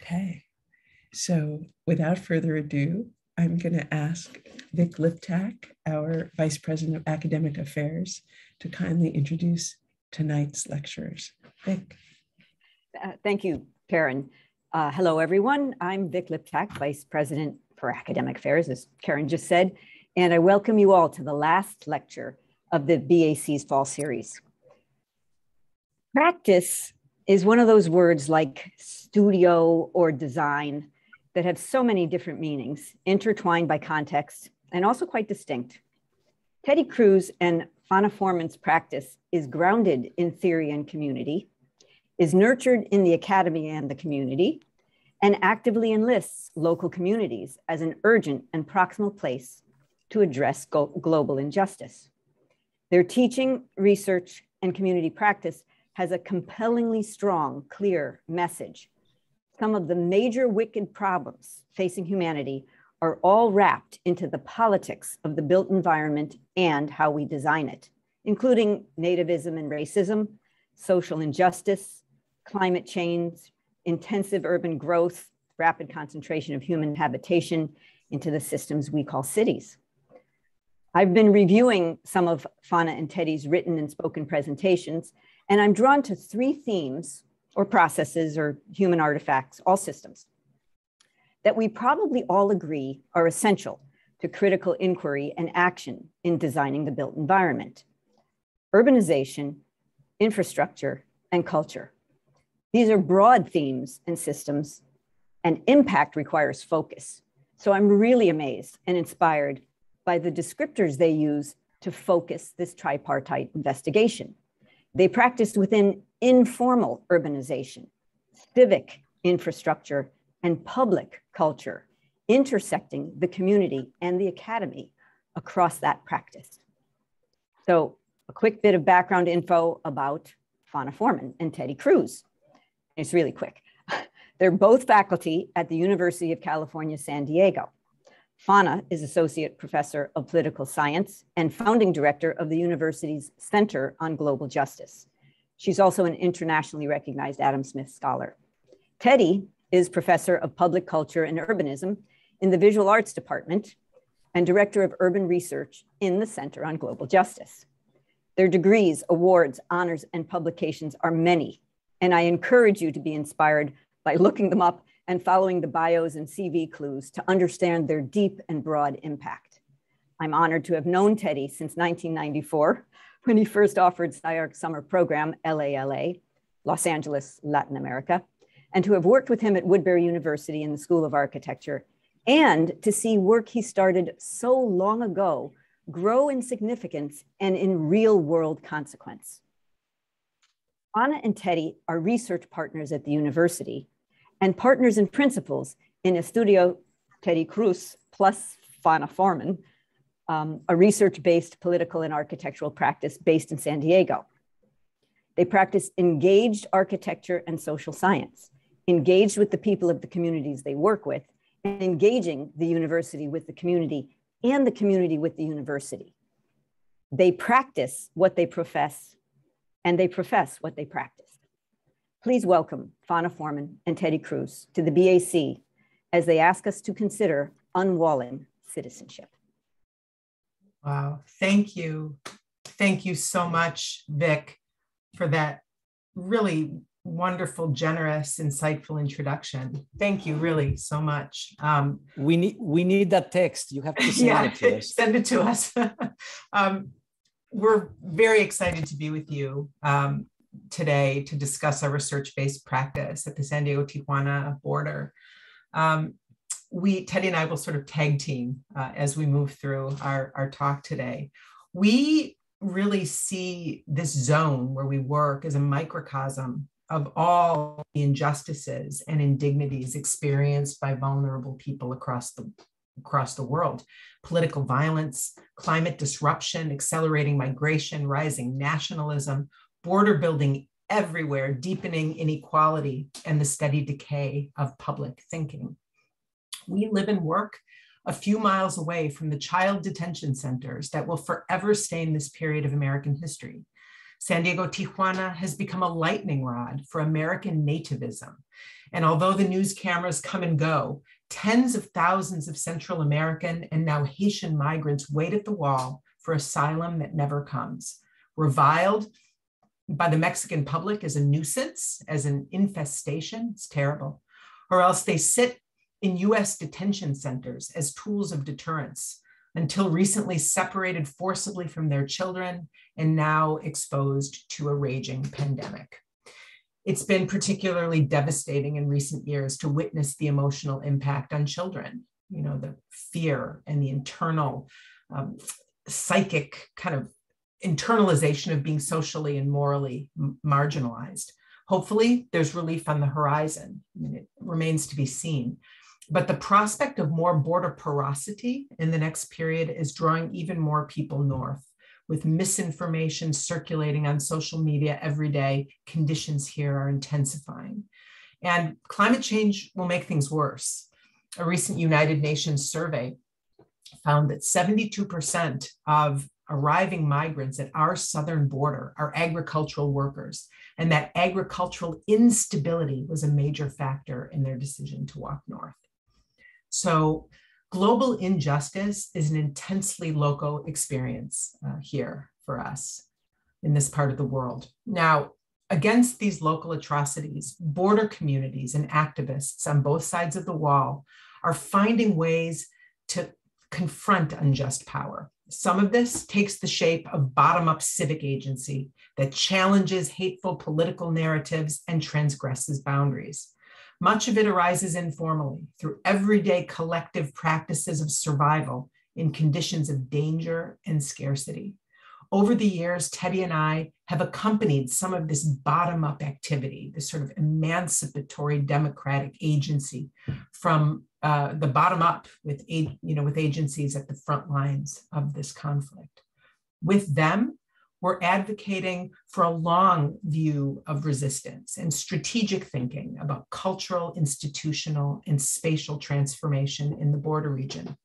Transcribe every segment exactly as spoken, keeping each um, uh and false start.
Okay, so without further ado, I'm going to ask Vic Liptak, our Vice President of Academic Affairs, to kindly introduce tonight's lecturers. Vic. Uh, thank you, Karen. Uh, hello, everyone. I'm Vic Liptak, Vice President for Academic Affairs, as Karen just said, and I welcome you all to the last lecture of the B A C's fall series. Practice is one of those words like studio or design that have so many different meanings, intertwined by context, and also quite distinct. Teddy Cruz and Fonna Forman's practice is grounded in theory and community, is nurtured in the academy and the community, and actively enlists local communities as an urgent and proximal place to address global injustice. Their teaching, research, and community practice has a compellingly strong, clear message. Some of the major wicked problems facing humanity are all wrapped into the politics of the built environment and how we design it, including nativism and racism, social injustice, climate change, intensive urban growth, rapid concentration of human habitation into the systems we call cities. I've been reviewing some of Fonna and Teddy's written and spoken presentations, and I'm drawn to three themes or processes or human artifacts, all systems, that we probably all agree are essential to critical inquiry and action in designing the built environment: urbanization, infrastructure, and culture. These are broad themes and systems, and impact requires focus. So I'm really amazed and inspired by the descriptors they use to focus this tripartite investigation. They practiced within informal urbanization, civic infrastructure, and public culture, intersecting the community and the academy across that practice. So a quick bit of background info about Fonna Forman and Teddy Cruz. It's really quick. They're both faculty at the University of California, San Diego. Fonna is Associate Professor of Political Science and Founding Director of the university's Center on Global Justice. She's also an internationally recognized Adam Smith Scholar. Teddy is Professor of Public Culture and Urbanism in the Visual Arts Department and Director of Urban Research in the Center on Global Justice. Their degrees, awards, honors, and publications are many, and I encourage you to be inspired by looking them up and following the bios and C V clues to understand their deep and broad impact. I'm honored to have known Teddy since nineteen ninety-four, when he first offered STIARC summer program, L A L A, Los Angeles, Latin America, and to have worked with him at Woodbury University in the School of Architecture, and to see work he started so long ago grow in significance and in real world consequence. Fonna and Teddy are research partners at the university and partners and principals in Estudio Teddy Cruz plus Fonna Forman, um, a research-based political and architectural practice based in San Diego. They practice engaged architecture and social science, engaged with the people of the communities they work with, and engaging the university with the community and the community with the university. They practice what they profess, and they profess what they practice. Please welcome Fonna Forman and Teddy Cruz to the B A C as they ask us to consider unwalling citizenship. Wow, thank you. Thank you so much, Vic, for that really wonderful, generous, insightful introduction. Thank you really so much. Um, we, need, we need that text. You have to send yeah, it to us. Send it to us. um, we're very excited to be with you Um, today to discuss our research-based practice at the San Diego-Tijuana border. Um, we, Teddy and I will sort of tag team uh, as we move through our, our talk today. We really see this zone where we work as a microcosm of all the injustices and indignities experienced by vulnerable people across the across the world: political violence, climate disruption, accelerating migration, rising nationalism, border building everywhere, deepening inequality, and the steady decay of public thinking. We live and work a few miles away from the child detention centers that will forever stain this period of American history. San Diego Tijuana has become a lightning rod for American nativism. And although the news cameras come and go, tens of thousands of Central American and now Haitian migrants wait at the wall for asylum that never comes, reviled by the Mexican public as a nuisance, as an infestation, it's terrible, or else they sit in U S detention centers as tools of deterrence, until recently separated forcibly from their children and now exposed to a raging pandemic. It's been particularly devastating in recent years to witness the emotional impact on children, you know, the fear and the internal um, psychic kind of internalization of being socially and morally marginalized. Hopefully there's relief on the horizon. I mean, it remains to be seen. But the prospect of more border porosity in the next period is drawing even more people north, with misinformation circulating on social media every day. Conditions here are intensifying. And climate change will make things worse. A recent United Nations survey found that seventy-two percent of arriving migrants at our southern border are agricultural workers, and that agricultural instability was a major factor in their decision to walk north. So global injustice is an intensely local experience uh, here for us in this part of the world. Now, against these local atrocities, border communities and activists on both sides of the wall are finding ways to confront unjust power. Some of this takes the shape of bottom-up civic agency that challenges hateful political narratives and transgresses boundaries. Much of it arises informally through everyday collective practices of survival in conditions of danger and scarcity. Over the years, Teddy and I have accompanied some of this bottom-up activity, this sort of emancipatory democratic agency from uh, the bottom up with, you know, with agencies at the front lines of this conflict. With them, we're advocating for a long view of resistance and strategic thinking about cultural, institutional, and spatial transformation in the border region.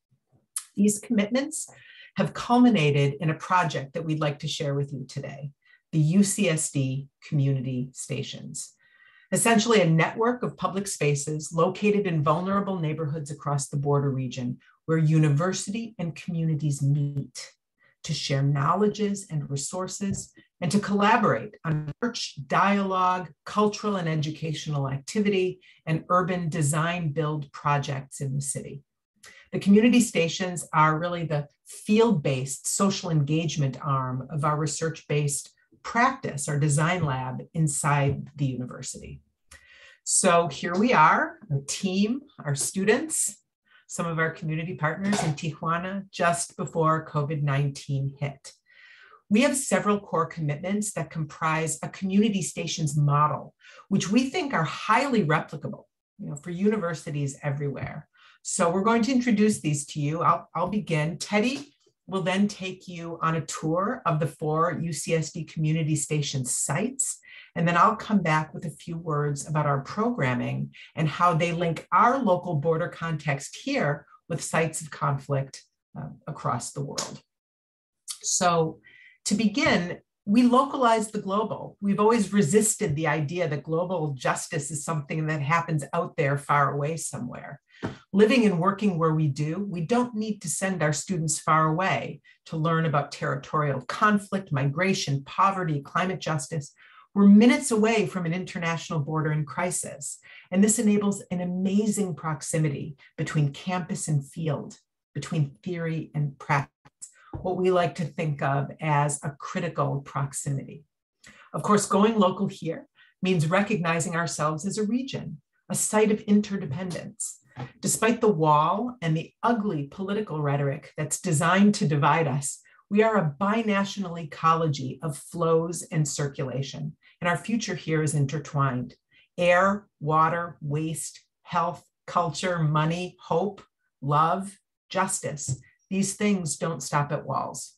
These commitments have culminated in a project that we'd like to share with you today, the U C S D Community Stations. Essentially a network of public spaces located in vulnerable neighborhoods across the border region where university and communities meet to share knowledges and resources, and to collaborate on research, dialogue, cultural and educational activity, and urban design build projects in the city. The community stations are really the field-based social engagement arm of our research-based practice, our design lab inside the university. So here we are, our team, our students, some of our community partners in Tijuana just before COVID nineteen hit. We have several core commitments that comprise a community stations model, which we think are highly replicable, you know, for universities everywhere. So we're going to introduce these to you. I'll, I'll begin. Teddy will then take you on a tour of the four U C S D community station sites. And then I'll come back with a few words about our programming and how they link our local border context here with sites of conflict uh, across the world. So to begin, we localize the global. We've always resisted the idea that global justice is something that happens out there far away somewhere. Living and working where we do, we don't need to send our students far away to learn about territorial conflict, migration, poverty, climate justice. We're minutes away from an international border in crisis, and this enables an amazing proximity between campus and field, between theory and practice, what we like to think of as a critical proximity. Of course, going local here means recognizing ourselves as a region, a site of interdependence. Despite the wall and the ugly political rhetoric that's designed to divide us, we are a binational ecology of flows and circulation, and our future here is intertwined. Air, water, waste, health, culture, money, hope, love, justice. These things don't stop at walls.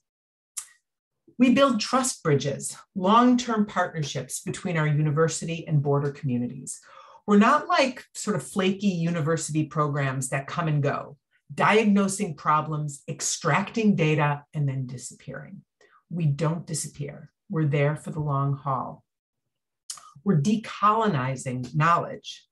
We build trust bridges, long-term partnerships between our university and border communities. We're not like sort of flaky university programs that come and go, diagnosing problems, extracting data, and then disappearing. We don't disappear. we're there for the long haul. We're decolonizing knowledge.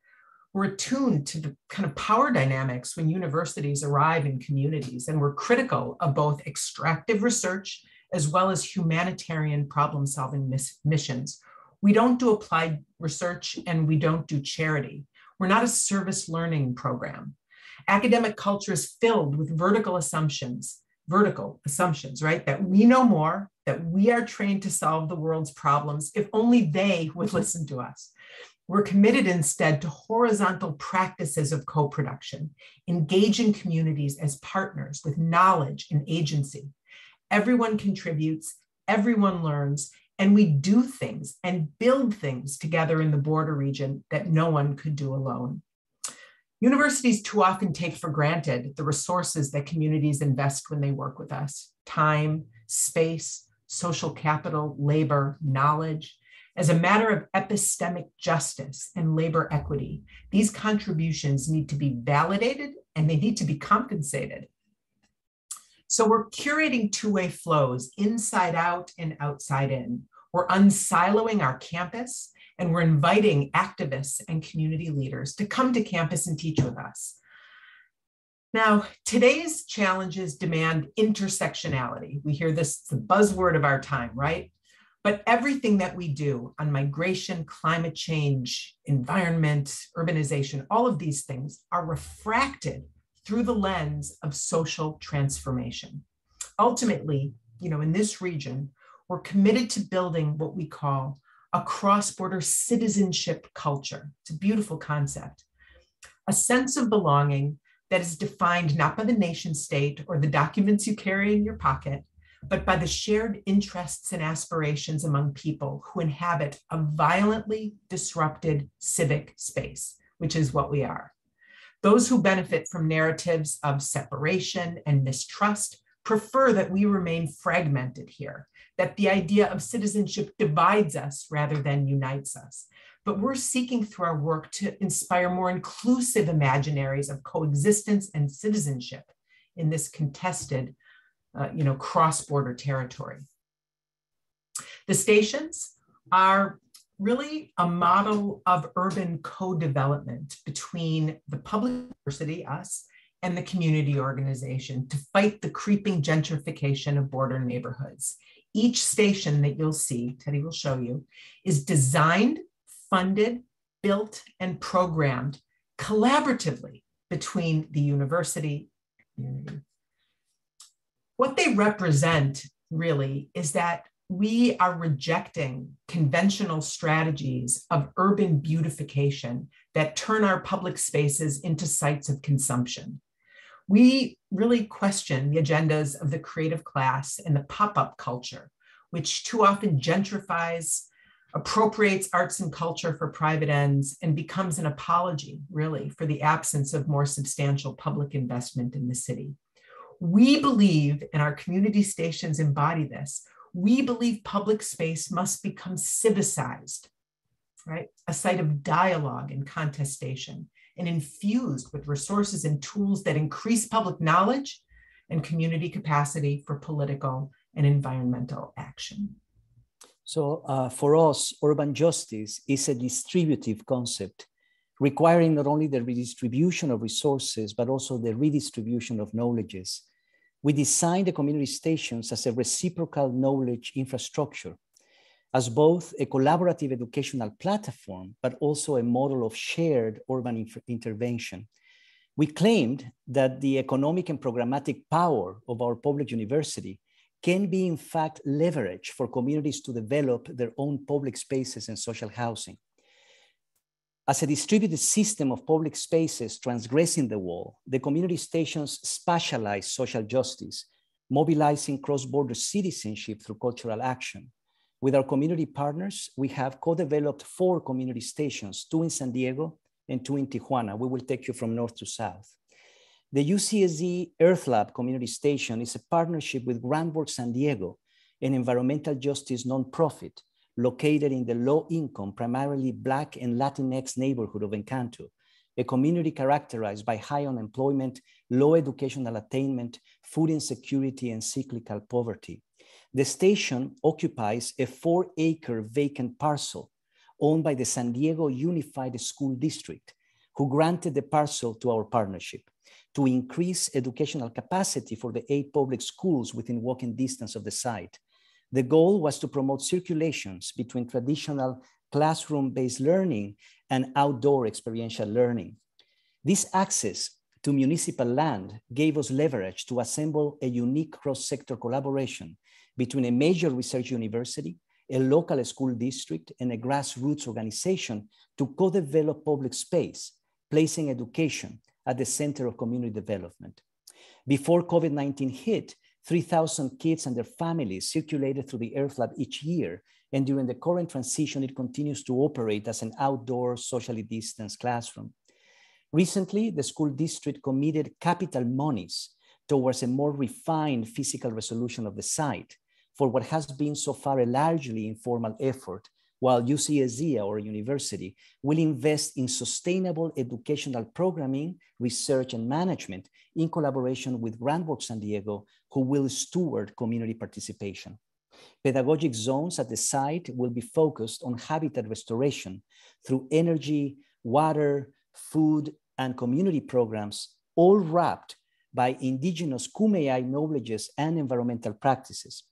We're attuned to the kind of power dynamics when universities arrive in communities, and we're critical of both extractive research as well as humanitarian problem-solving missions. We don't do applied research and we don't do charity. We're not a service learning program. Academic culture is filled with vertical assumptions, vertical assumptions, right? That we know more, that we are trained to solve the world's problems if only they would listen to us. We're committed instead to horizontal practices of co-production, engaging communities as partners with knowledge and agency. Everyone contributes, everyone learns, and we do things and build things together in the border region that no one could do alone. Universities too often take for granted the resources that communities invest when they work with us: time, space, social capital, labor, knowledge. As a matter of epistemic justice and labor equity, these contributions need to be validated and they need to be compensated. So we're curating two-way flows, inside out and outside in. We're unsiloing our campus, and we're inviting activists and community leaders to come to campus and teach with us. Now, today's challenges demand intersectionality. We hear this, it's the buzzword of our time, right? But everything that we do on migration, climate change, environment, urbanization, all of these things are refracted through the lens of social transformation. Ultimately, you know, in this region, we're committed to building what we call a cross-border citizenship culture. It's a beautiful concept. A sense of belonging that is defined not by the nation state or the documents you carry in your pocket, but by the shared interests and aspirations among people who inhabit a violently disrupted civic space, which is what we are. Those who benefit from narratives of separation and mistrust prefer that we remain fragmented here, that the idea of citizenship divides us rather than unites us. But we're seeking through our work to inspire more inclusive imaginaries of coexistence and citizenship in this contested Uh, you know, cross-border territory. The stations are really a model of urban co-development between the public university, us, and the community organization to fight the creeping gentrification of border neighborhoods. Each station that you'll see, Teddy will show you, is designed, funded, built, and programmed collaboratively between the university and community. What they represent really is that we are rejecting conventional strategies of urban beautification that turn our public spaces into sites of consumption. We really question the agendas of the creative class and the pop-up culture, which too often gentrifies, appropriates arts and culture for private ends, and becomes an apology, really, for the absence of more substantial public investment in the city. We believe, and our community stations embody this, we believe public space must become civicized, right? A site of dialogue and contestation, and infused with resources and tools that increase public knowledge and community capacity for political and environmental action. So uh, for us, urban justice is a distributive concept, requiring not only the redistribution of resources, but also the redistribution of knowledges. We designed the community stations as a reciprocal knowledge infrastructure, as both a collaborative educational platform, but also a model of shared urban intervention. We claimed that the economic and programmatic power of our public university can be in fact leveraged for communities to develop their own public spaces and social housing. As a distributed system of public spaces transgressing the wall, the community stations spatialize social justice, mobilizing cross-border citizenship through cultural action. With our community partners, we have co-developed four community stations, two in San Diego and two in Tijuana. We will take you from north to south. The U C S D Earth Lab community station is a partnership with Groundwork San Diego, an environmental justice nonprofit located in the low-income, primarily Black and Latinx neighborhood of Encanto, a community characterized by high unemployment, low educational attainment, food insecurity, and cyclical poverty. The station occupies a four-acre vacant parcel owned by the San Diego Unified School District, who granted the parcel to our partnership to increase educational capacity for the eight public schools within walking distance of the site. The goal was to promote circulations between traditional classroom-based learning and outdoor experiential learning. This access to municipal land gave us leverage to assemble a unique cross-sector collaboration between a major research university, a local school district, and a grassroots organization to co-develop public space, placing education at the center of community development. Before COVID nineteen hit, three thousand kids and their families circulated through the Earth Lab each year, and during the current transition, it continues to operate as an outdoor, socially distanced classroom. Recently, the school district committed capital monies towards a more refined physical resolution of the site for what has been so far a largely informal effort, while U C S D, our university, will invest in sustainable educational programming, research, and management in collaboration with Groundwork San Diego, who will steward community participation. Pedagogic zones at the site will be focused on habitat restoration through energy, water, food, and community programs, all wrapped by indigenous Kumeyaay knowledges and environmental practices.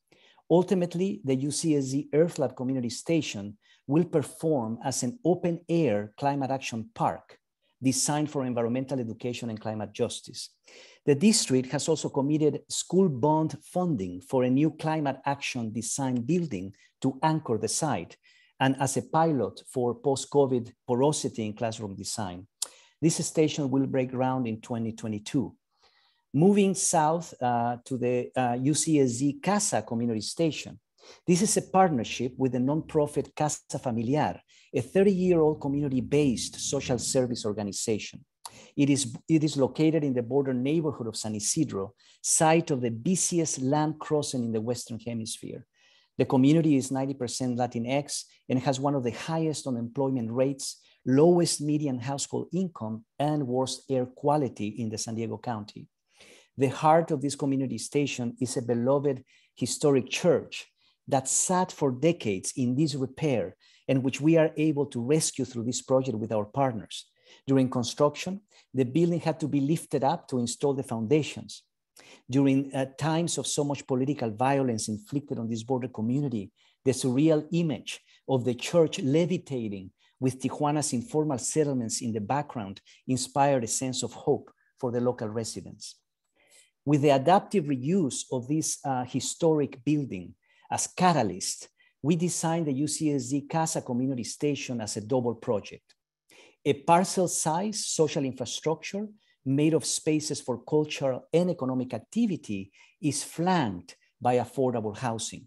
Ultimately, the U C S D Earth Lab Community Station will perform as an open-air climate action park designed for environmental education and climate justice. The district has also committed school bond funding for a new climate action design building to anchor the site, and as a pilot for post-COVID porosity in classroom design. This station will break ground in twenty twenty-two. Moving south uh, to the uh, U C S D Casa Community Station. This is a partnership with the nonprofit Casa Familiar, a thirty-year-old community-based social service organization. It is, it is located in the border neighborhood of San Ysidro, site of the busiest land crossing in the Western Hemisphere. The community is ninety percent Latinx and has one of the highest unemployment rates, lowest median household income, and worst air quality in the San Diego County. The heart of this community station is a beloved historic church that sat for decades in disrepair and which we are able to rescue through this project with our partners. During construction, the building had to be lifted up to install the foundations. During uh, times of so much political violence inflicted on this border community, the surreal image of the church levitating with Tijuana's informal settlements in the background inspired a sense of hope for the local residents. With the adaptive reuse of this uh, historic building as catalyst, we designed the U C S D Casa Community Station as a double project. A parcel-sized social infrastructure made of spaces for cultural and economic activity is flanked by affordable housing.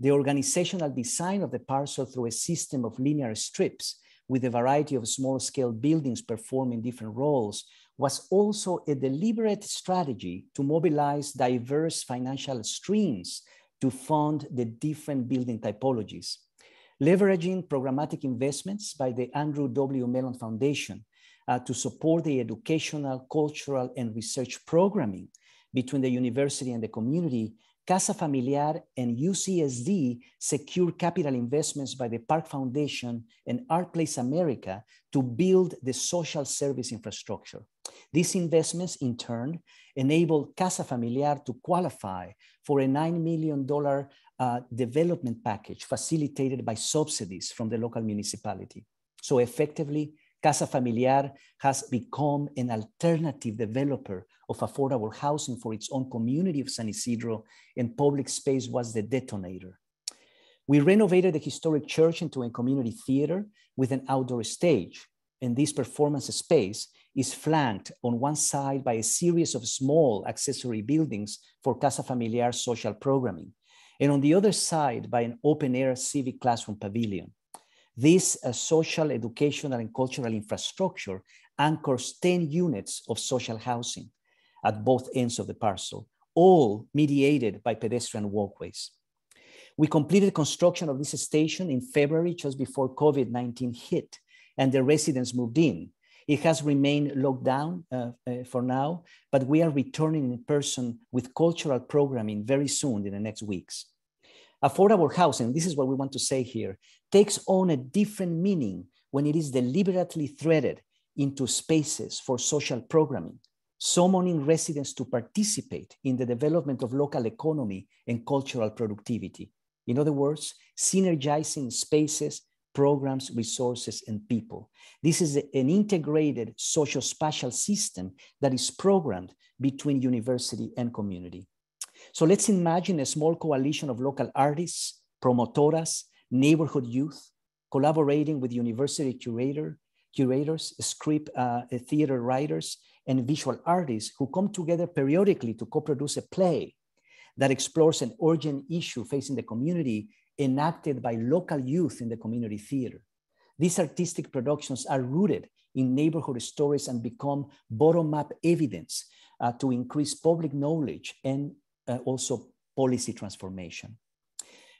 The organizational design of the parcel through a system of linear strips with a variety of small-scale buildings performing different roles was also a deliberate strategy to mobilize diverse financial streams to fund the different building typologies. Leveraging programmatic investments by the Andrew W. Mellon Foundation uh, to support the educational, cultural, and research programming between the university and the community, Casa Familiar and U C S D secure capital investments by the Park Foundation and ArtPlace America to build the social service infrastructure. These investments, in turn, enable Casa Familiar to qualify for a nine million dollar uh, development package facilitated by subsidies from the local municipality. So effectively, Casa Familiar has become an alternative developer of affordable housing for its own community of San Ysidro, and public space was the detonator. We renovated the historic church into a community theater with an outdoor stage, and this performance space is flanked on one side by a series of small accessory buildings for Casa Familiar's social programming, and on the other side by an open-air civic classroom pavilion. This uh, social, educational, and cultural infrastructure anchors ten units of social housing at both ends of the parcel, all mediated by pedestrian walkways. We completed construction of this station in February, just before COVID nineteen hit, and the residents moved in. It has remained locked down uh, uh, for now, but we are returning in person with cultural programming very soon in the next weeks. Affordable housing, this is what we want to say here, takes on a different meaning when it is deliberately threaded into spaces for social programming, summoning residents to participate in the development of local economy and cultural productivity. In other words, synergizing spaces, programs, resources, and people. This is an integrated socio-spatial system that is programmed between university and community. So let's imagine a small coalition of local artists, promotoras, neighborhood youth, collaborating with university curator, curators, script uh, theater writers, and visual artists who come together periodically to co-produce a play that explores an urgent issue facing the community, enacted by local youth in the community theater. These artistic productions are rooted in neighborhood stories and become bottom-up evidence uh, to increase public knowledge and uh, also policy transformation.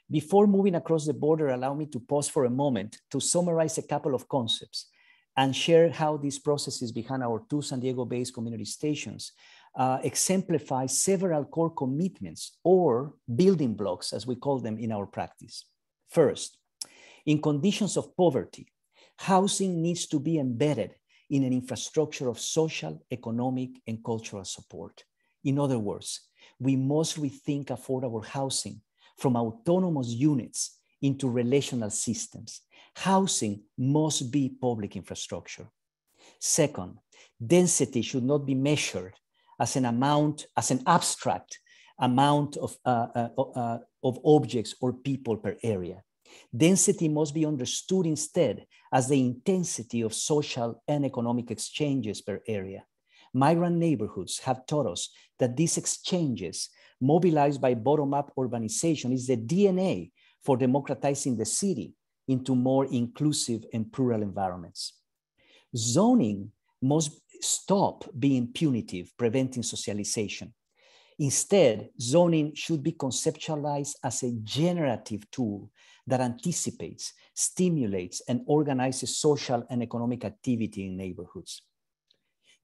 Before moving across the border, allow me to pause for a moment to summarize a couple of concepts and share how these processes behind our two San Diego-based community stations uh, exemplify several core commitments or building blocks, as we call them in our practice. First, in conditions of poverty, housing needs to be embedded in an infrastructure of social, economic, and cultural support. In other words, we must rethink affordable housing from autonomous units into relational systems. Housing must be public infrastructure. Second, density should not be measured as an amount, as an abstract amount of, uh, uh, uh, of objects or people per area. Density must be understood instead as the intensity of social and economic exchanges per area. Migrant neighborhoods have taught us that these exchanges, mobilized by bottom-up urbanization, is the D N A for democratizing the city into more inclusive and plural environments. Zoning must stop being punitive, preventing socialization. Instead, zoning should be conceptualized as a generative tool that anticipates, stimulates, and organizes social and economic activity in neighborhoods.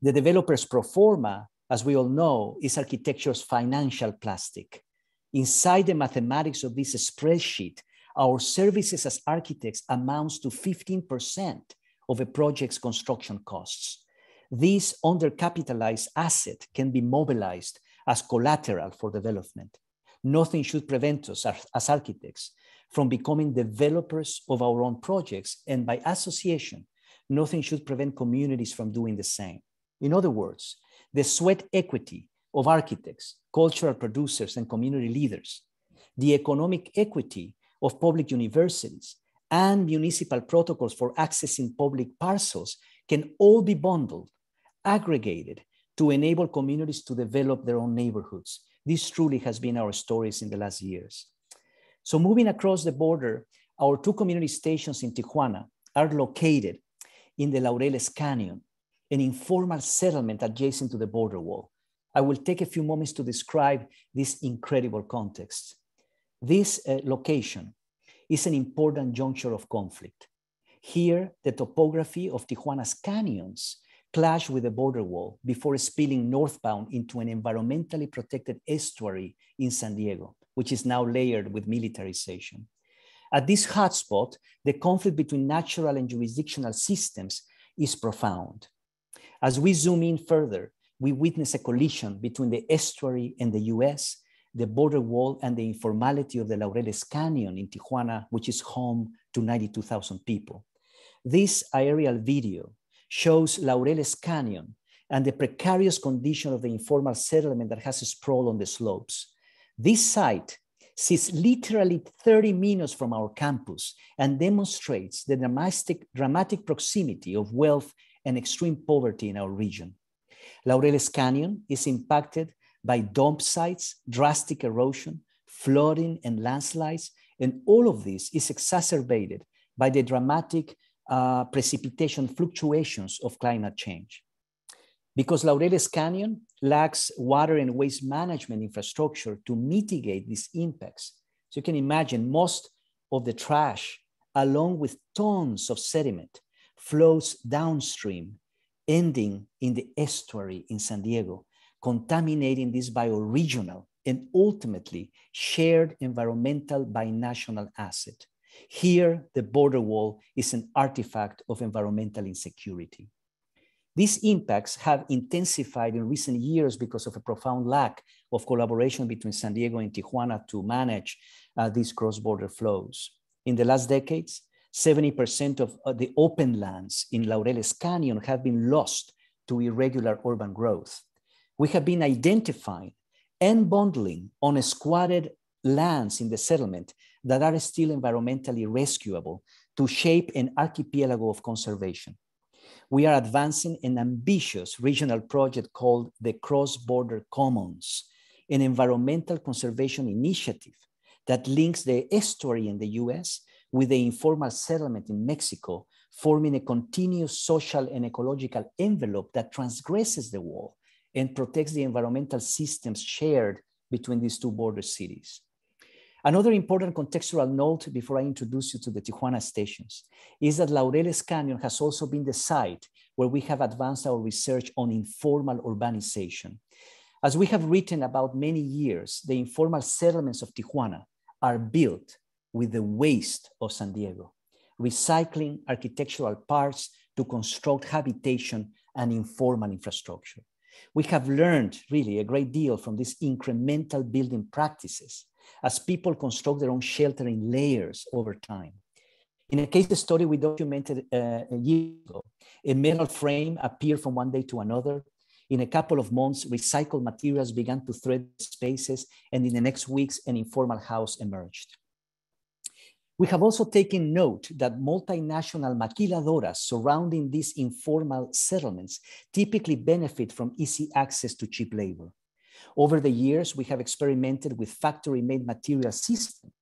The developer's pro forma, as we all know, is architecture's financial plastic. Inside the mathematics of this spreadsheet, our services as architects amounts to fifteen percent of a project's construction costs. This undercapitalized asset can be mobilized as collateral for development. Nothing should prevent us as architects from becoming developers of our own projects, and by association, nothing should prevent communities from doing the same. In other words, the sweat equity of architects, cultural producers, and community leaders, the economic equity of public universities, and municipal protocols for accessing public parcels can all be bundled, aggregated to enable communities to develop their own neighborhoods. This truly has been our stories in the last years. So moving across the border, our two community stations in Tijuana are located in the Laureles Canyon, an informal settlement adjacent to the border wall. I will take a few moments to describe this incredible context. This uh, location is an important juncture of conflict. Here, the topography of Tijuana's canyons clash with the border wall before spilling northbound into an environmentally protected estuary in San Diego, which is now layered with militarization. At this hotspot, the conflict between natural and jurisdictional systems is profound. As we zoom in further, we witness a collision between the estuary and the U S, the border wall, and the informality of the Laureles Canyon in Tijuana, which is home to ninety-two thousand people. This aerial video shows Laureles Canyon and the precarious condition of the informal settlement that has sprawled on the slopes. This site sits literally thirty minutes from our campus and demonstrates the dramatic, dramatic proximity of wealth and extreme poverty in our region. Laureles Canyon is impacted by dump sites, drastic erosion, flooding, and landslides. And all of this is exacerbated by the dramatic uh, precipitation fluctuations of climate change. Because Laureles Canyon lacks water and waste management infrastructure to mitigate these impacts. So you can imagine most of the trash, along with tons of sediment, flows downstream, ending in the estuary in San Diego, contaminating this bioregional and ultimately shared environmental binational asset. Here, the border wall is an artifact of environmental insecurity. These impacts have intensified in recent years because of a profound lack of collaboration between San Diego and Tijuana to manage uh, these cross-border flows. In the last decades, seventy percent of uh, the open lands in Laureles Canyon have been lost to irregular urban growth. We have been identifying and bundling unesquatted lands in the settlement that are still environmentally rescuable to shape an archipelago of conservation. We are advancing an ambitious regional project called the Cross-Border Commons, an environmental conservation initiative that links the estuary in the U S with the informal settlement in Mexico, forming a continuous social and ecological envelope that transgresses the wall and protects the environmental systems shared between these two border cities. Another important contextual note before I introduce you to the Tijuana stations is that Laureles Canyon has also been the site where we have advanced our research on informal urbanization. As we have written about many years, the informal settlements of Tijuana are built with the waste of San Diego, recycling architectural parts to construct habitation and informal infrastructure. We have learned really a great deal from these incremental building practices as people construct their own shelter in layers over time. In a case study we documented uh, a year ago, a metal frame appeared from one day to another. In a couple of months, recycled materials began to thread spaces, and in the next weeks, an informal house emerged. We have also taken note that multinational maquiladoras surrounding these informal settlements typically benefit from easy access to cheap labor. Over the years, we have experimented with factory-made material systems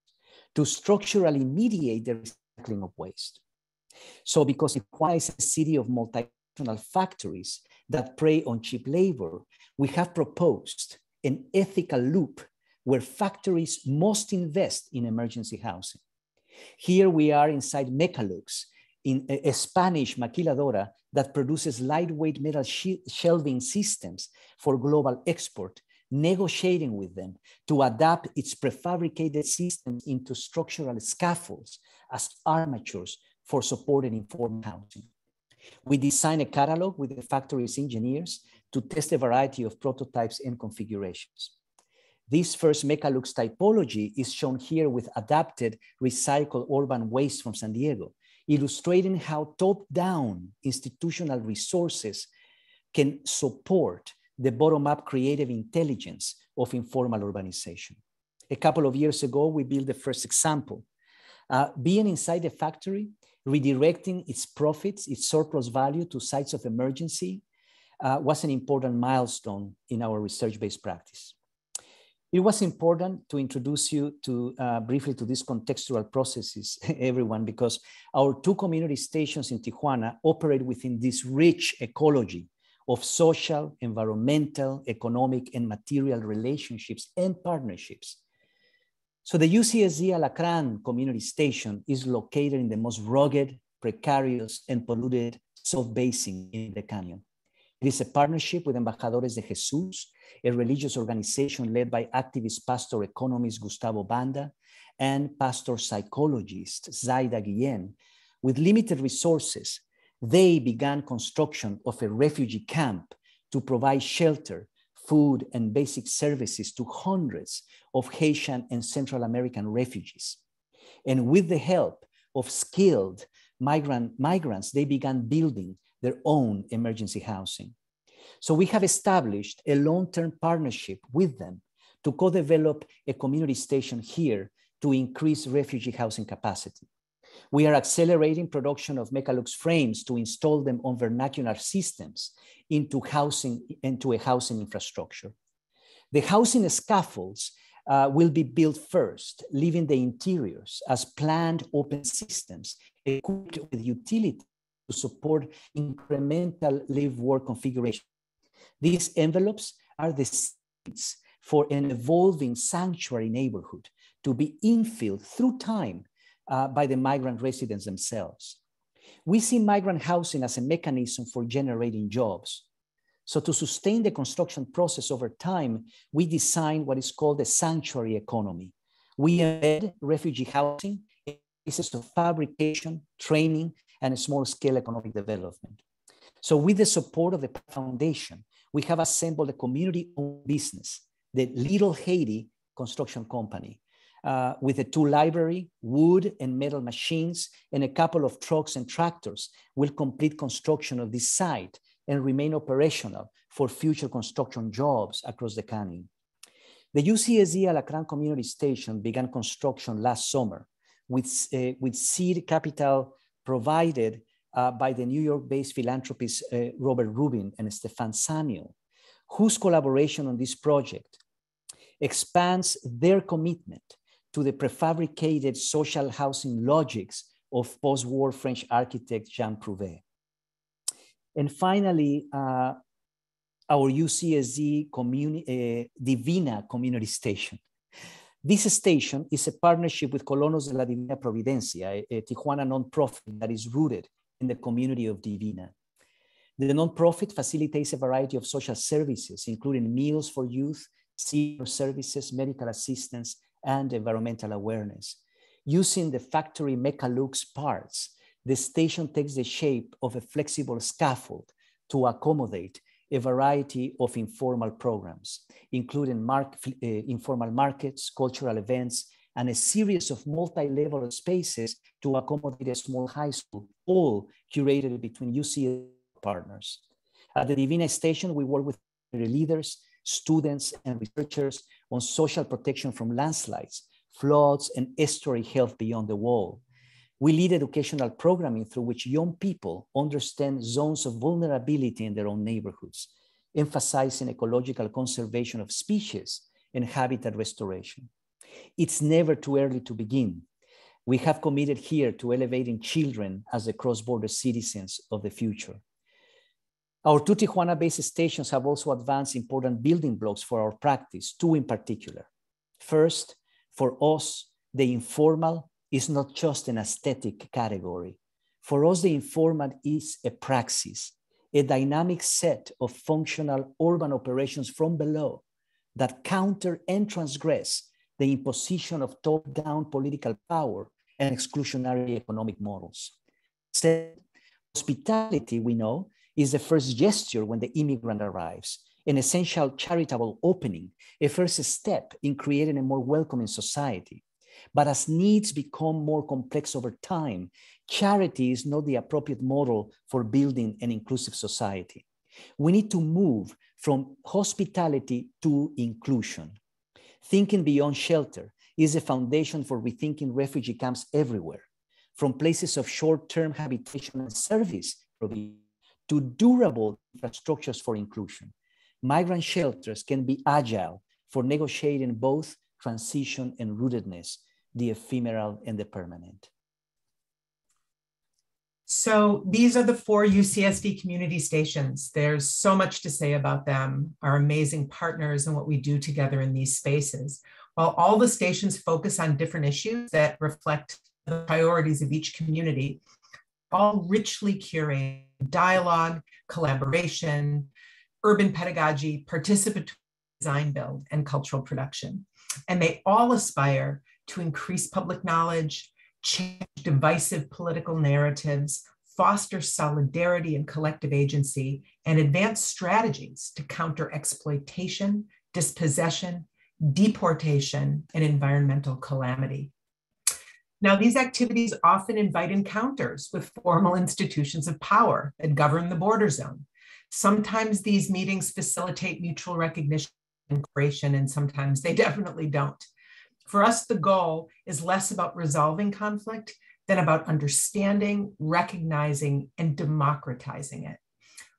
to structurally mediate the recycling of waste. So because Tijuana is a city of multinational factories that prey on cheap labor, we have proposed an ethical loop where factories must invest in emergency housing. Here we are inside Mecalux, in a Spanish maquiladora that produces lightweight metal shelving systems for global export, negotiating with them to adapt its prefabricated systems into structural scaffolds as armatures for supporting informal housing. We designed a catalog with the factory's engineers to test a variety of prototypes and configurations. This first Mecalux typology is shown here with adapted recycled urban waste from San Diego, illustrating how top-down institutional resources can support the bottom-up creative intelligence of informal urbanization. A couple of years ago, we built the first example. Uh, being inside a factory, redirecting its profits, its surplus value to sites of emergency uh, was an important milestone in our research-based practice. It was important to introduce you to uh, briefly to these contextual processes, everyone, because our two community stations in Tijuana operate within this rich ecology of social, environmental, economic, and material relationships and partnerships. So the U C S D Alacran Community Station is located in the most rugged, precarious, and polluted South Basin in the canyon. It is a partnership with Embajadores de Jesus, a religious organization led by activist pastor economist Gustavo Banda and pastor psychologist Zaida Guillen. With limited resources, they began construction of a refugee camp to provide shelter, food, and basic services to hundreds of Haitian and Central American refugees. And with the help of skilled migrant migrants, they began building their own emergency housing. So we have established a long-term partnership with them to co-develop a community station here to increase refugee housing capacity. We are accelerating production of Mecalux frames to install them on vernacular systems into housing, into a housing infrastructure. The housing scaffolds uh, will be built first, leaving the interiors as planned open systems equipped with utilities to support incremental live-work configuration. These envelopes are the seeds for an evolving sanctuary neighborhood to be infilled through time uh, by the migrant residents themselves. We see migrant housing as a mechanism for generating jobs. So to sustain the construction process over time, we designed what is called a sanctuary economy. We embed refugee housing in pieces of fabrication, training, and small-scale economic development. So with the support of the foundation, we have assembled a community-owned business, the Little Haiti Construction Company, uh, with a tool library, wood and metal machines, and a couple of trucks and tractors will complete construction of this site and remain operational for future construction jobs across the canyon. The U C S D Alacran Community Station began construction last summer with, uh, with seed capital provided Uh, by the New York-based philanthropists uh, Robert Rubin and Stefan Samuel, whose collaboration on this project expands their commitment to the prefabricated social housing logics of post-war French architect Jean Prouvé. And finally, uh, our U C S D communi- uh, Divina Community Station. This station is a partnership with Colonos de la Divina Providencia, a, a Tijuana nonprofit that is rooted in the community of Divina. The nonprofit facilitates a variety of social services, including meals for youth, senior services, medical assistance, and environmental awareness. Using the factory Mecalux parts, the station takes the shape of a flexible scaffold to accommodate a variety of informal programs, including mark, uh, informal markets, cultural events, and a series of multi-level spaces to accommodate a small high school, all curated between U C S D partners. At the Divina Station, we work with leaders, students, and researchers on social protection from landslides, floods, and estuary health beyond the wall. We lead educational programming through which young people understand zones of vulnerability in their own neighborhoods, emphasizing ecological conservation of species and habitat restoration. It's never too early to begin. We have committed here to elevating children as the cross-border citizens of the future. Our two Tijuana-based stations have also advanced important building blocks for our practice, two in particular. First, for us, the informal is not just an aesthetic category. For us, the informal is a praxis, a dynamic set of functional urban operations from below that counter and transgress the imposition of top-down political power and exclusionary economic models. Said, hospitality, we know, is the first gesture when the immigrant arrives, an essential charitable opening, a first step in creating a more welcoming society. But as needs become more complex over time, charity is not the appropriate model for building an inclusive society. We need to move from hospitality to inclusion. Thinking beyond shelter is a foundation for rethinking refugee camps everywhere, from places of short-term habitation and service to durable infrastructures for inclusion. Migrant shelters can be agile for negotiating both transition and rootedness, the ephemeral and the permanent. So these are the four U C S D community stations. There's so much to say about them, our amazing partners, and what we do together in these spaces. While all the stations focus on different issues that reflect the priorities of each community, all richly curated dialogue, collaboration, urban pedagogy, participatory design build, and cultural production. And they all aspire to increase public knowledge, change divisive political narratives, foster solidarity and collective agency, and advance strategies to counter exploitation, dispossession, deportation, and environmental calamity. Now, these activities often invite encounters with formal institutions of power that govern the border zone. Sometimes these meetings facilitate mutual recognition and cooperation, and sometimes they definitely don't. For us, the goal is less about resolving conflict than about understanding, recognizing, and democratizing it.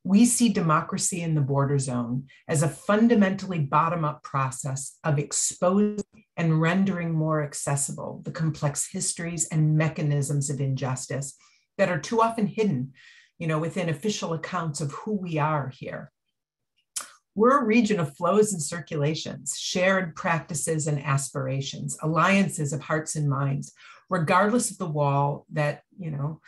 We see democracy in the border zone as a fundamentally bottom-up process of exposing and rendering more accessible the complex histories and mechanisms of injustice that are too often hidden, you know, within official accounts of who we are here. We're a region of flows and circulations, shared practices and aspirations, alliances of hearts and minds, regardless of the wall that, you know,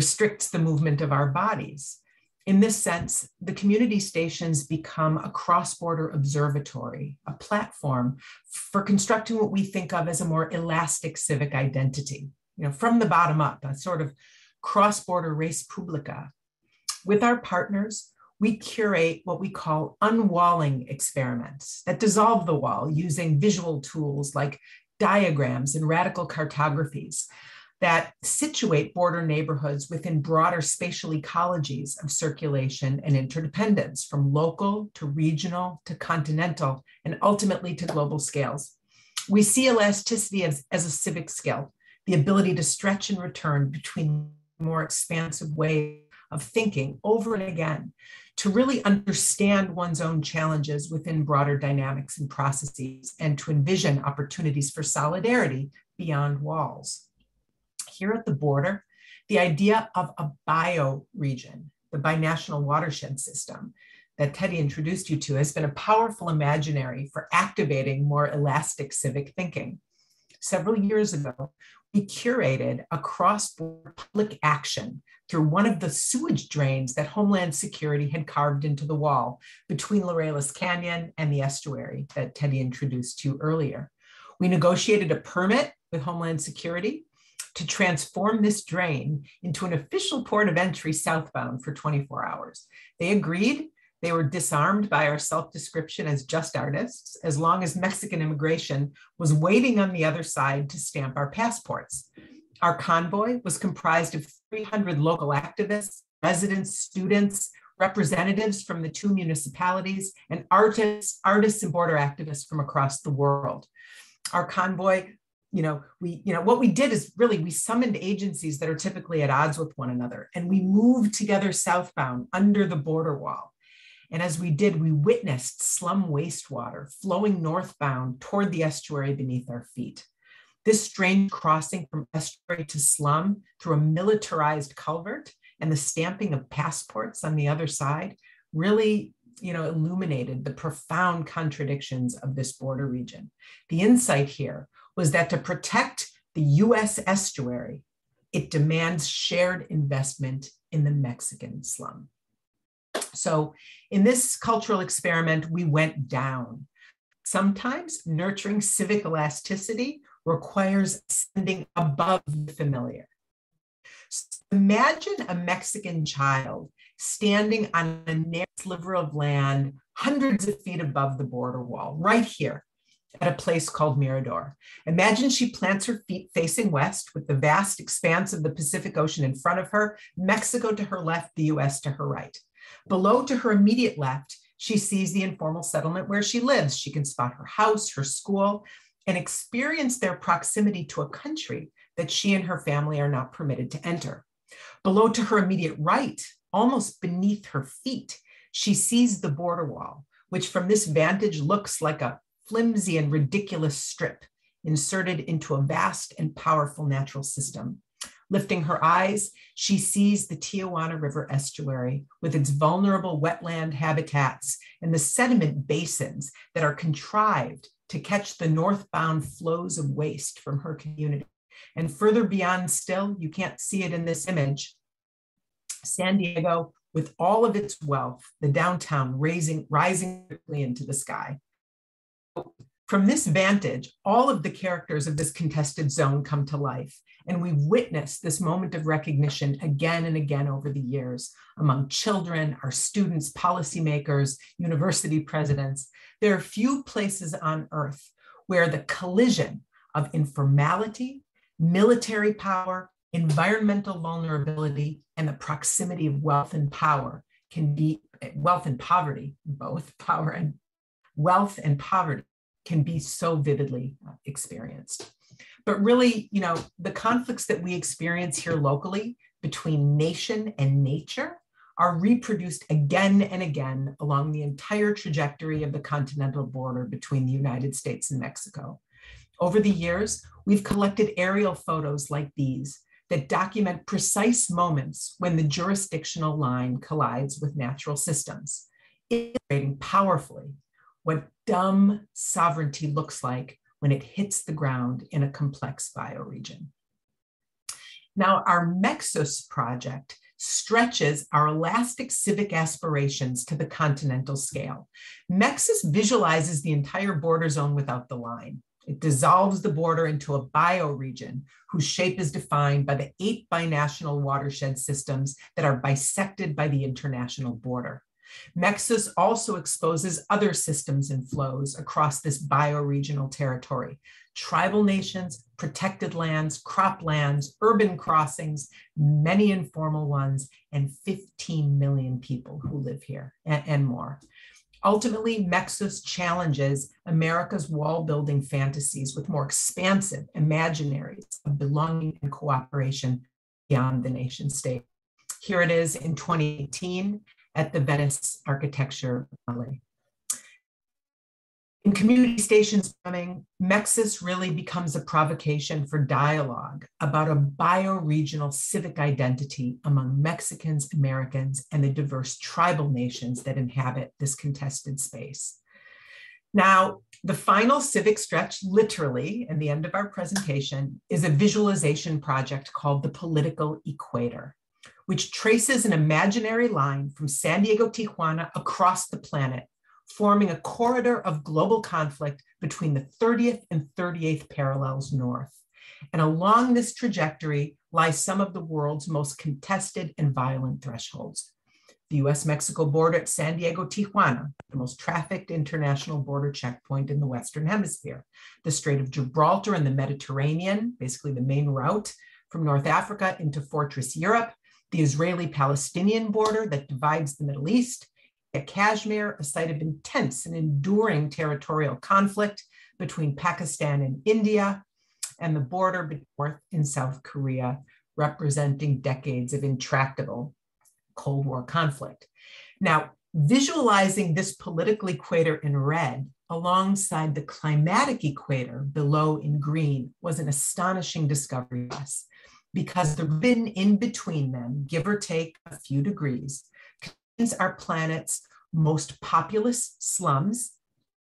restricts the movement of our bodies. In this sense, the community stations become a cross-border observatory, a platform for constructing what we think of as a more elastic civic identity, you know, from the bottom up, a sort of cross-border res publica. With our partners, we curate what we call unwalling experiments that dissolve the wall using visual tools like diagrams and radical cartographies that situate border neighborhoods within broader spatial ecologies of circulation and interdependence, from local to regional to continental and ultimately to global scales. We see elasticity as, as a civic skill, the ability to stretch and return between more expansive ways of thinking over and again, to really understand one's own challenges within broader dynamics and processes, and to envision opportunities for solidarity beyond walls. Here at the border, the idea of a bioregion, the binational watershed system that Teddy introduced you to, has been a powerful imaginary for activating more elastic civic thinking. Several years ago, we curated a cross-border public action through one of the sewage drains that Homeland Security had carved into the wall between Laureles Canyon and the estuary that Teddy introduced to you earlier. We negotiated a permit with Homeland Security to transform this drain into an official port of entry southbound for twenty-four hours. They agreed. They were disarmed by our self-description as just artists, as long as Mexican immigration was waiting on the other side to stamp our passports. Our convoy was comprised of three hundred local activists, residents, students, representatives from the two municipalities, and artists, artists and border activists from across the world. Our convoy, you know, we, you know, what we did is really, we summoned agencies that are typically at odds with one another, and we moved together southbound under the border wall. And as we did, we witnessed slum wastewater flowing northbound toward the estuary beneath our feet. This strange crossing from estuary to slum through a militarized culvert and the stamping of passports on the other side really, you know, illuminated the profound contradictions of this border region. The insight here was that to protect the U S estuary, it demands shared investment in the Mexican slum. So in this cultural experiment, we went down. Sometimes nurturing civic elasticity requires ascending above the familiar. So imagine a Mexican child standing on a narrow sliver of land hundreds of feet above the border wall, right here at a place called Mirador. Imagine she plants her feet facing west with the vast expanse of the Pacific Ocean in front of her, Mexico to her left, the U S to her right. Below, to her immediate left, she sees the informal settlement where she lives. She can spot her house, her school, and experience their proximity to a country that she and her family are not permitted to enter. Below, to her immediate right, almost beneath her feet, she sees the border wall, which from this vantage looks like a flimsy and ridiculous strip inserted into a vast and powerful natural system. Lifting her eyes, she sees the Tijuana River estuary with its vulnerable wetland habitats and the sediment basins that are contrived to catch the northbound flows of waste from her community. And further beyond still, you can't see it in this image, San Diego with all of its wealth, the downtown raising, rising into the sky. From this vantage, all of the characters of this contested zone come to life, and we've witnessed this moment of recognition again and again over the years among children, our students, policymakers, university presidents. There are few places on earth where the collision of informality, military power, environmental vulnerability, and the proximity of wealth and power can be, wealth and poverty, both power and wealth and poverty, can be so vividly experienced. But really, you know, the conflicts that we experience here locally between nation and nature are reproduced again and again along the entire trajectory of the continental border between the United States and Mexico. Over the years, we've collected aerial photos like these that document precise moments when the jurisdictional line collides with natural systems, illustrating powerfully what dumb sovereignty looks like when it hits the ground in a complex bioregion. Now, our MEXUS project stretches our elastic civic aspirations to the continental scale. MEXUS visualizes the entire border zone without the line. It dissolves the border into a bioregion whose shape is defined by the eight binational watershed systems that are bisected by the international border. MEXUS also exposes other systems and flows across this bioregional territory: tribal nations, protected lands, croplands, urban crossings, many informal ones, and fifteen million people who live here, and, and more. Ultimately, MEXUS challenges America's wall-building fantasies with more expansive imaginaries of belonging and cooperation beyond the nation state. Here it is in twenty eighteen. At the Venice Architecture Biennale. In Community Stations coming, MEXUS really becomes a provocation for dialogue about a bioregional civic identity among Mexicans, Americans, and the diverse tribal nations that inhabit this contested space. Now, the final civic stretch, literally, at the end of our presentation, is a visualization project called the Political Equator, which traces an imaginary line from San Diego, Tijuana across the planet, forming a corridor of global conflict between the thirtieth and thirty-eighth parallels north. And along this trajectory lie some of the world's most contested and violent thresholds: the U S Mexico border at San Diego, Tijuana, the most trafficked international border checkpoint in the Western Hemisphere, the Strait of Gibraltar and the Mediterranean, basically the main route from North Africa into Fortress Europe, the Israeli-Palestinian border that divides the Middle East, at Kashmir, a site of intense and enduring territorial conflict between Pakistan and India, and the border between North and South Korea, representing decades of intractable Cold War conflict. Now, visualizing this political equator in red alongside the climatic equator below in green was an astonishing discovery to us, because the ribbon in between them, give or take a few degrees, contains our planet's most populous slums,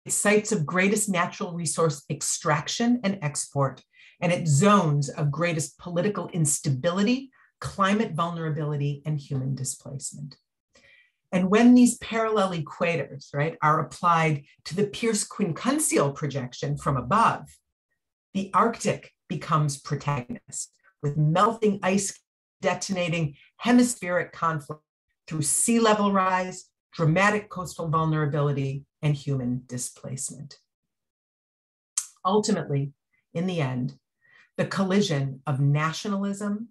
its sites of greatest natural resource extraction and export, and its zones of greatest political instability, climate vulnerability, and human displacement. And when these parallel equators, right, are applied to the Pierce quincuncial projection from above, the Arctic becomes protagonist, with melting ice detonating hemispheric conflict through sea level rise, dramatic coastal vulnerability, and human displacement. Ultimately, in the end, the collision of nationalism,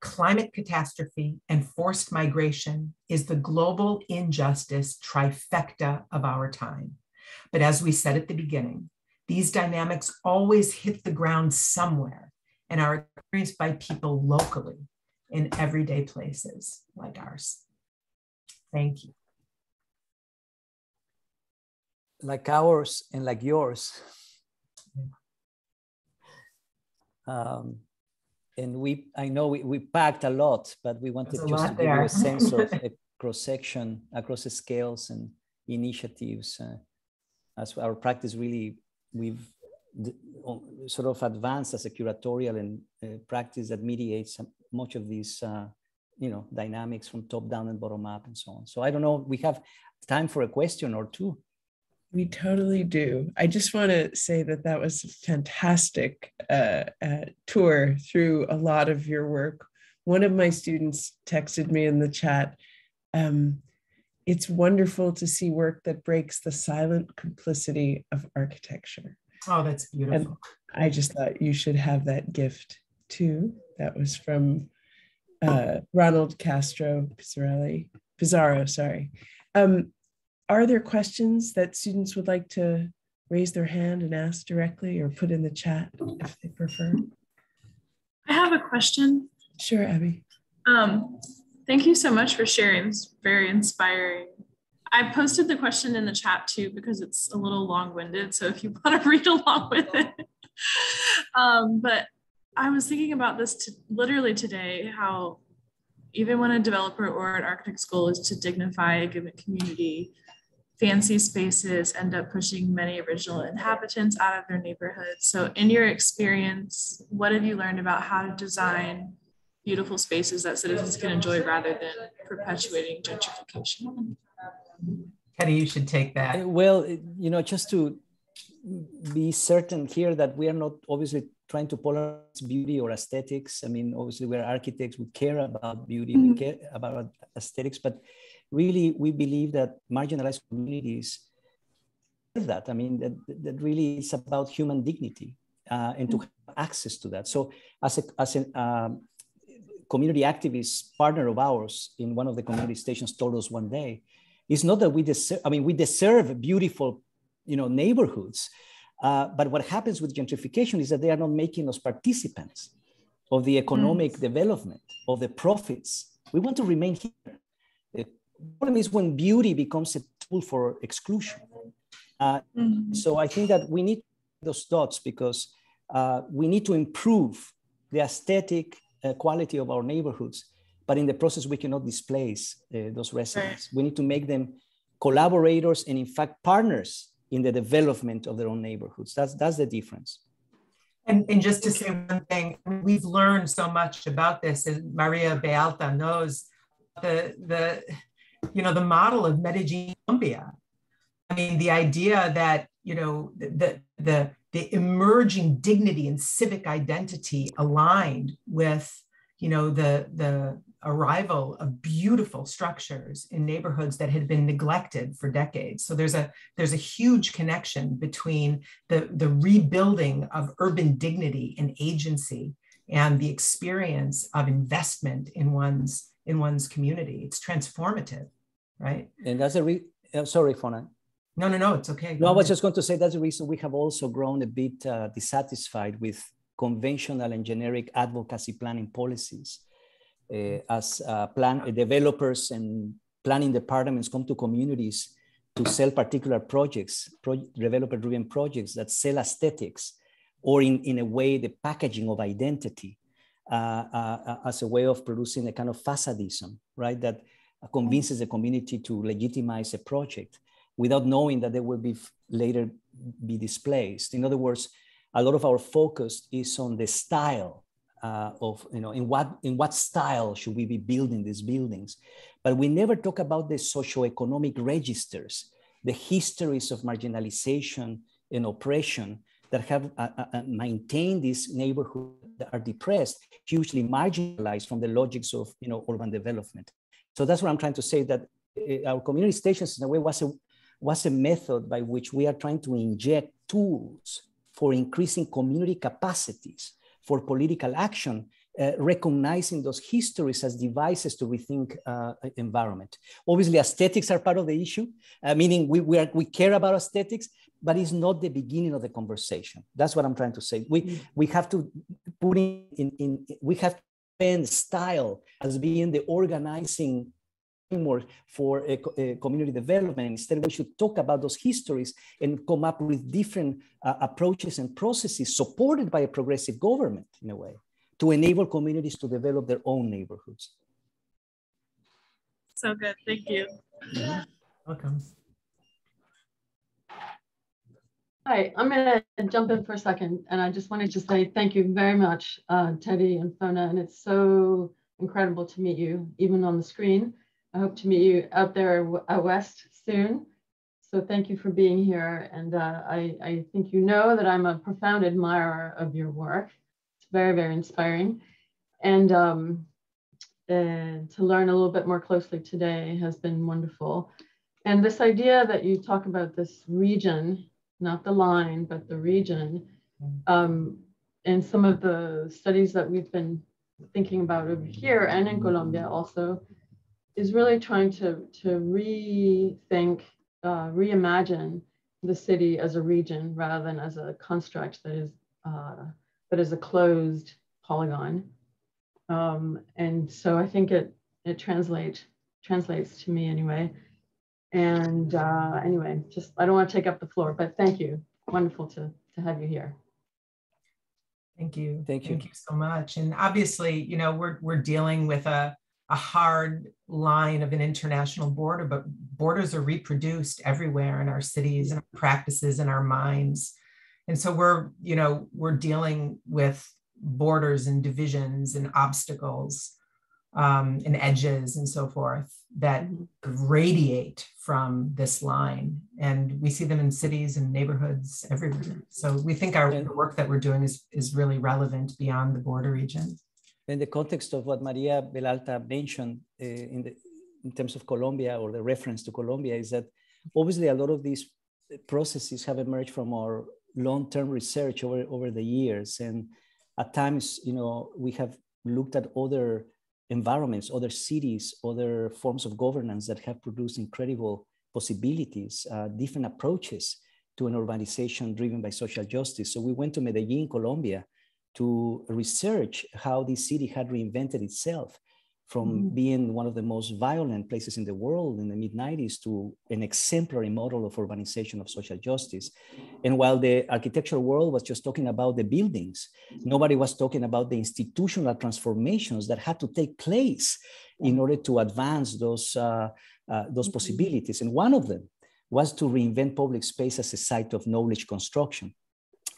climate catastrophe, and forced migration is the global injustice trifecta of our time. But as we said at the beginning, these dynamics always hit the ground somewhere and are experienced by people locally in everyday places like ours. Thank you. Like ours and like yours. Um, and we, I know we, we packed a lot, but we wanted just to give you a sense of a cross-section across the scales and initiatives. Uh, as our practice really, we've The, sort of advanced as a curatorial and uh, practice that mediates much of these, uh, you know, dynamics from top down and bottom up and so on. So I don't know, we have time for a question or two. We totally do. I just want to say that that was a fantastic uh, uh, tour through a lot of your work. One of my students texted me in the chat, um, it's wonderful to see work that breaks the silent complicity of architecture. Oh, that's beautiful. And I just thought you should have that gift too. That was from uh, Ronald Castro Pizzarelli, Pizarro, sorry. Um, are there questions that students would like to raise their hand and ask directly or put in the chat if they prefer? I have a question. Sure, Abby. Um, thank you so much for sharing. It's very inspiring. I posted the question in the chat too, because it's a little long-winded. So if you want to read along with it, um, but I was thinking about this to, literally today, how even when a developer or an architect's goal is to dignify a given community, fancy spaces end up pushing many original inhabitants out of their neighborhoods. So in your experience, what have you learned about how to design beautiful spaces that citizens can enjoy rather than perpetuating gentrification. Teddy, you should take that. Well, you know, just to be certain here that we are not obviously trying to polarize beauty or aesthetics. I mean, obviously we're architects, we care about beauty, mm-hmm. we care about aesthetics, but really we believe that marginalized communities have that. I mean, that, that really is about human dignity uh, and mm-hmm. to have access to that. So as a, as a um, community activist partner of ours in one of the community stations told us one day, it's not that we deserve, I mean, we deserve beautiful, you know, neighborhoods. Uh, but what happens with gentrification is that they are not making us participants of the economic mm. development, of the profits. We want to remain here. The problem is when beauty becomes a tool for exclusion. Uh, mm. So I think that we need those thoughts because uh, we need to improve the aesthetic uh, quality of our neighborhoods. But in the process, we cannot displace uh, those residents. Right. We need to make them collaborators and, in fact, partners in the development of their own neighborhoods. That's, that's the difference. And, and just to say one thing, we've learned so much about this, and Maria Belalta knows the, the, you know, the model of Medellin, Colombia. I mean, the idea that, you know, the, the, the emerging dignity and civic identity aligned with, you know, the, the arrival of beautiful structures in neighborhoods that had been neglected for decades. So there's a, there's a huge connection between the, the rebuilding of urban dignity and agency and the experience of investment in one's, in one's community. It's transformative, right? And that's a re- I'm sorry, Fonna. No, no, no, it's okay. No, I was just going to say that's the reason we have also grown a bit uh, dissatisfied with conventional and generic advocacy planning policies. Uh, as uh, plan uh, developers and planning departments come to communities to sell particular projects, pro developer-driven projects that sell aesthetics, or in, in a way, the packaging of identity uh, uh, as a way of producing a kind of facadism, right? That convinces the community to legitimize a project without knowing that they will be later be displaced. In other words, a lot of our focus is on the style uh, of, you know, in what, in what style should we be building these buildings? But we never talk about the socioeconomic registers, the histories of marginalization and oppression that have uh, uh, maintained these neighborhoods that are depressed, hugely marginalized from the logics of, you know, urban development. So that's what I'm trying to say, that our community stations in a way was a, was a method by which we are trying to inject tools for increasing community capacities for political action, uh, recognizing those histories as devices to rethink uh, environment. Obviously, aesthetics are part of the issue, uh, meaning we, we, are, we care about aesthetics, but it's not the beginning of the conversation. That's what I'm trying to say. We, we have to put in, in, in we have to spend style as being the organizing framework for a, a community development. Instead, we should talk about those histories and come up with different uh, approaches and processes supported by a progressive government, in a way, to enable communities to develop their own neighborhoods. So good, thank you. Mm-hmm. Welcome. Hi, I'm gonna jump in for a second, and I just wanted to say thank you very much, uh, Teddy and Fonna, and it's so incredible to meet you, even on the screen. I hope to meet you out there out west soon. So thank you for being here. And uh, I, I think you know that I'm a profound admirer of your work. It's very, very inspiring. And, um, and to learn a little bit more closely today has been wonderful. And this idea that you talk about this region, not the line, but the region, um, and some of the studies that we've been thinking about over here and in Colombia also, is really trying to, to rethink, uh, reimagine the city as a region rather than as a construct that is, uh, that is a closed polygon. Um, and so I think it, it translate, translates to me anyway. And uh, anyway, just, I don't want to take up the floor, but thank you. Wonderful to, to have you here. Thank you. Thank you. Thank you so much. And obviously, you know, we're, we're dealing with a, a hard line of an international border, but borders are reproduced everywhere in our cities and our practices and our minds. And so we're, you know, we're dealing with borders and divisions and obstacles um, and edges and so forth that radiate from this line. And we see them in cities and neighborhoods everywhere. So we think our the work that we're doing is, is really relevant beyond the border region. In the context of what Maria Belalta mentioned uh, in, the, in terms of Colombia, or the reference to Colombia, is that obviously a lot of these processes have emerged from our long-term research over, over the years. And at times, you know, we have looked at other environments, other cities, other forms of governance that have produced incredible possibilities, uh, different approaches to an urbanization driven by social justice. So we went to Medellin, Colombia, to research how this city had reinvented itself from mm. being one of the most violent places in the world in the mid nineties to an exemplary model of urbanization of social justice. And while the architectural world was just talking about the buildings, nobody was talking about the institutional transformations that had to take place in order to advance those, uh, uh, those possibilities. And one of them was to reinvent public space as a site of knowledge construction.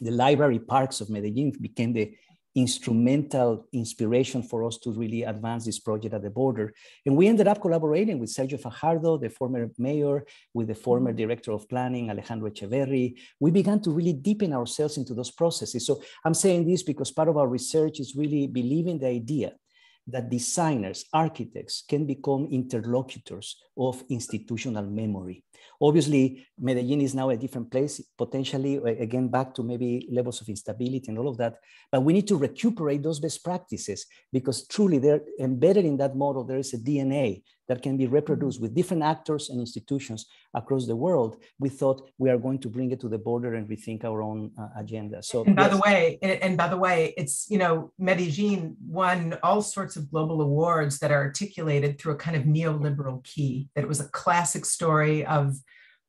The library parks of Medellin became the instrumental inspiration for us to really advance this project at the border. And we ended up collaborating with Sergio Fajardo, the former mayor, with the former director of planning, Alejandro Echeverri. We began to really deepen ourselves into those processes. So I'm saying this because part of our research is really believing the idea that designers, architects can become interlocutors of institutional memory. Obviously, Medellin is now a different place, potentially, again, back to maybe levels of instability and all of that. But we need to recuperate those best practices because truly they're embedded in that model. There is a D N A that can be reproduced with different actors and institutions across the world. We thought we are going to bring it to the border and rethink our own uh, agenda. So, and by yes. the way, and, and by the way, it's, you know, Medellin won all sorts of global awards that are articulated through a kind of neoliberal key. That it was a classic story of,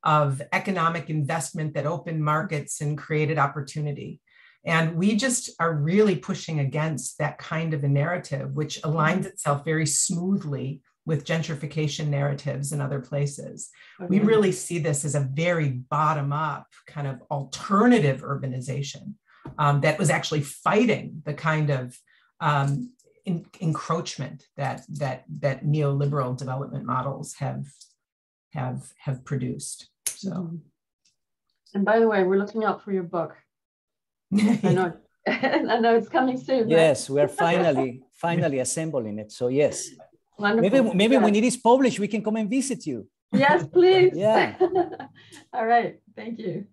of economic investment that opened markets and created opportunity. And we just are really pushing against that kind of a narrative, which aligns itself very smoothly with gentrification narratives in other places. Mm-hmm. We really see this as a very bottom-up kind of alternative urbanization um, that was actually fighting the kind of um, in, encroachment that, that, that neoliberal development models have, have, have produced, so. Mm-hmm. And by the way, we're looking out for your book. I know, I know it's coming soon. Yes, right? We're finally, finally assembling it, so yes. Wonderful. Maybe, maybe yeah. when it is published, we can come and visit you. Yes, please. Yeah. All right. Thank you.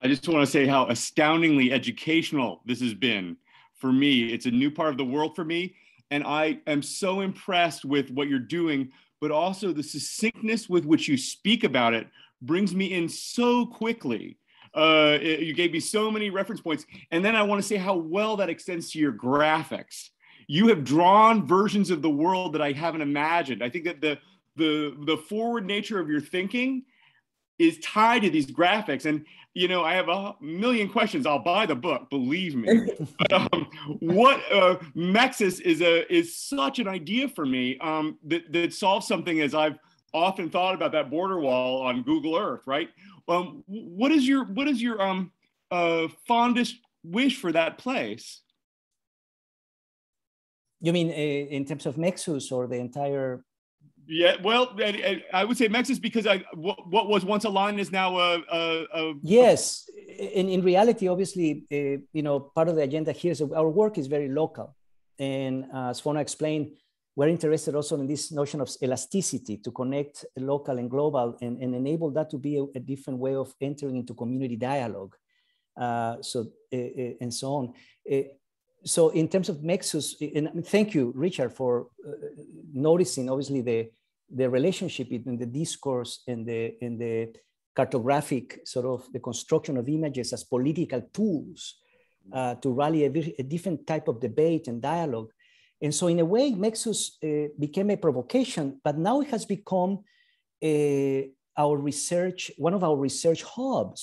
I just want to say how astoundingly educational this has been for me. It's a new part of the world for me. And I am so impressed with what you're doing, but also the succinctness with which you speak about it brings me in so quickly. Uh, it, you gave me so many reference points. And then I want to say how well that extends to your graphics. You have drawn versions of the world that I haven't imagined. I think that the, the, the forward nature of your thinking is tied to these graphics. And, you know, I have a million questions. I'll buy the book, believe me. But, um, what uh, MEXUS is, a, is such an idea for me um, that, that solves something as I've often thought about that border wall on Google Earth, right? Um, what is your, what is your um, uh, fondest wish for that place? You mean uh, in terms of MEXUS or the entire? Yeah, well, I, I would say MEXUS because I, what, what was once a line is now a... a, a... Yes, in, in reality, obviously, uh, you know, part of the agenda here is our work is very local. And uh, as Fonna explained, we're interested also in this notion of elasticity to connect local and global and, and enable that to be a, a different way of entering into community dialogue. Uh, so, uh, and so on. Uh, So in terms of MEXUS, and thank you, Richard, for uh, noticing obviously the, the relationship between the discourse and the, and the cartographic sort of the construction of images as political tools uh, to rally a, a different type of debate and dialogue. And so in a way, MEXUS uh, became a provocation, but now it has become a, our research, one of our research hubs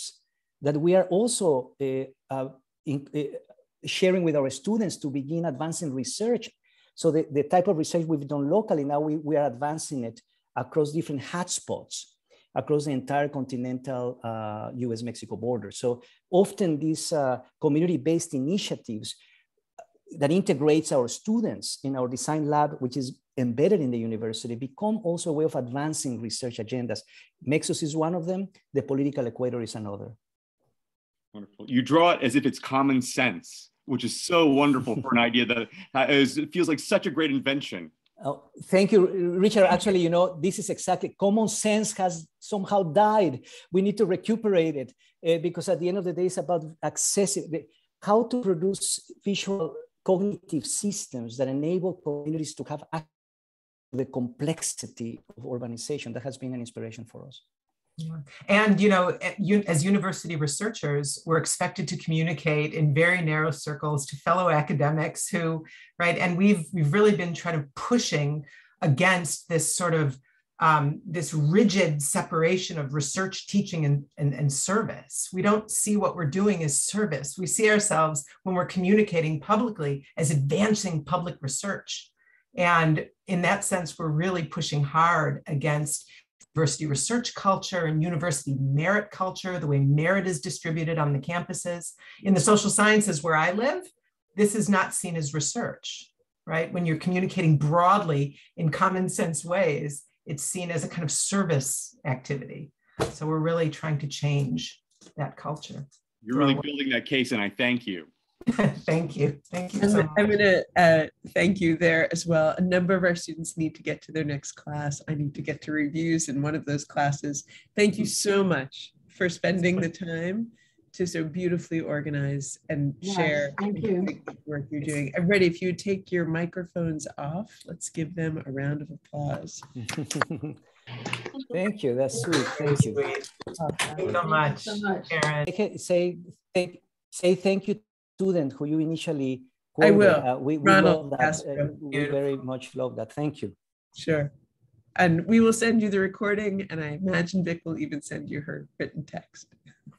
that we are also uh, uh, in, uh, sharing with our students to begin advancing research. So the, the type of research we've done locally, now we, we are advancing it across different hotspots. across the entire continental uh, U S Mexico border. So often these uh, community-based initiatives that integrates our students in our design lab, which is embedded in the university, become also a way of advancing research agendas. MEXUS is one of them, the Political Equator is another. Wonderful. You draw it as if it's common sense, which is so wonderful for an idea that is, it feels like such a great invention. Oh, thank you, Richard. Actually, you know, this is exactly, common sense has somehow died. We need to recuperate it uh, because at the end of the day, it's about accessing, how to produce visual cognitive systems that enable communities to have access to the complexity of urbanization. That has been an inspiration for us. Yeah. And, you know, as university researchers, we're expected to communicate in very narrow circles to fellow academics who, right, and we've, we've really been trying to pushing against this sort of, um, this rigid separation of research, teaching, and, and, and service. We don't see what we're doing as service. We see ourselves, when we're communicating publicly, as advancing public research. And in that sense, we're really pushing hard against university research culture and university merit culture, the way merit is distributed on the campuses. In the social sciences where I live, this is not seen as research, right? When you're communicating broadly in common sense ways, it's seen as a kind of service activity. So we're really trying to change that culture. You're really building that case, and I thank you. Thank you. Thank you. And so I'm going to uh, thank you there as well. A number of our students need to get to their next class. I need to get to reviews in one of those classes. Thank you so much for spending the time to so beautifully organize and yes, share thank you. The work you're doing. Everybody, if you take your microphones off, let's give them a round of applause. Thank you. That's sweet. Thank you. Thank you so much, Erin. Say thank, say thank you. Student who you initially quoted. I will. Uh, we, we love that. Uh, we very much love that. Thank you. Sure. And we will send you the recording, and I imagine Vic will even send you her written text.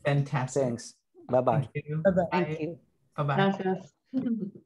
Fantastic. Thanks. Bye-bye. Bye-bye. Thank you. Bye-bye.